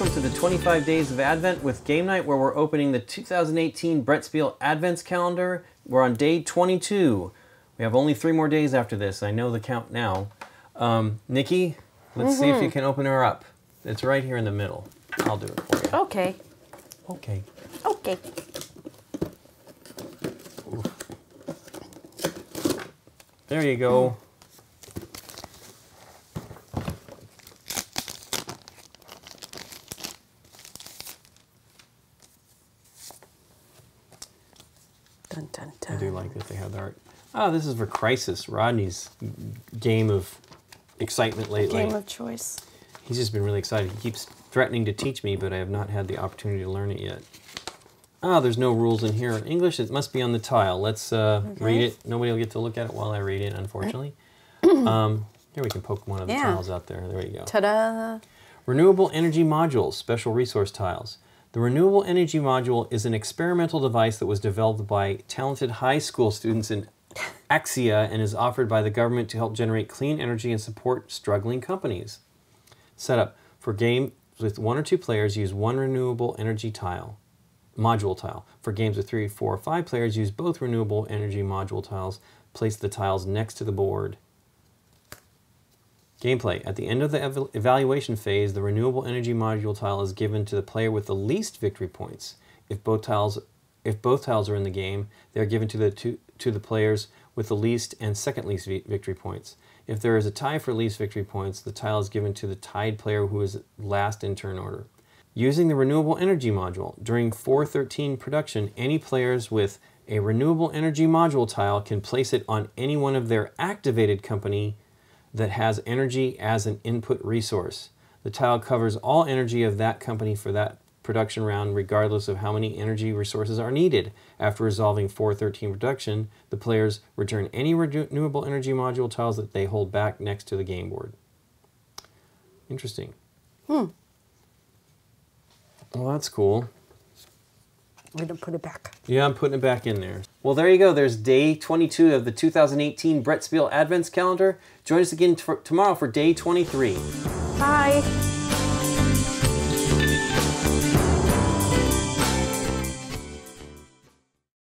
welcome to the 25 Days of Advent with Game Night, where we're opening the 2018 Brettspiel Adventskalender. We're on day 22. We have only 3 more days after this. I know the count now. Nikki, let's see if you can open her up. It's right here in the middle. I'll do it for you. Okay. Okay. Okay. Ooh. There you go. Dun, dun, dun. I do like that they have the art. Oh, this is for Crisis, Rodney's game of excitement lately. Game of choice. He's just been really excited. He keeps threatening to teach me, but I have not had the opportunity to learn it yet. Ah, there's no rules in here in English. It must be on the tile. Let's read it. Nobody will get to look at it while I read it, unfortunately. Here we can poke one of the tiles out there. There you go. Ta-da! Renewable energy modules, special resource tiles. The renewable energy module is an experimental device that was developed by talented high school students in Axia and is offered by the government to help generate clean energy and support struggling companies. Setup for games with 1 or 2 players, use 1 renewable energy tile, module tile. For games with 3, 4, or 5 players, use both renewable energy module tiles. Place the tiles next to the board. Gameplay. At the end of the evaluation phase, the renewable energy module tile is given to the player with the least victory points. If both tiles are in the game, they are given to the players with the least and second least victory points. If there is a tie for least victory points, the tile is given to the tied player who is last in turn order. Using the renewable energy module. During 413 production, any players with a renewable energy module tile can place it on any one of their activated company that has energy as an input resource. The tile covers all energy of that company for that production round, regardless of how many energy resources are needed. After resolving 413 production, the players return any renewable energy module tiles that they hold back next to the game board. Interesting. Well, that's cool. I'm going to put it back. Yeah, I'm putting it back in there. Well, there you go. There's day 22 of the 2018 Brettspiel Adventskalender. Join us again tomorrow for day 23. Bye.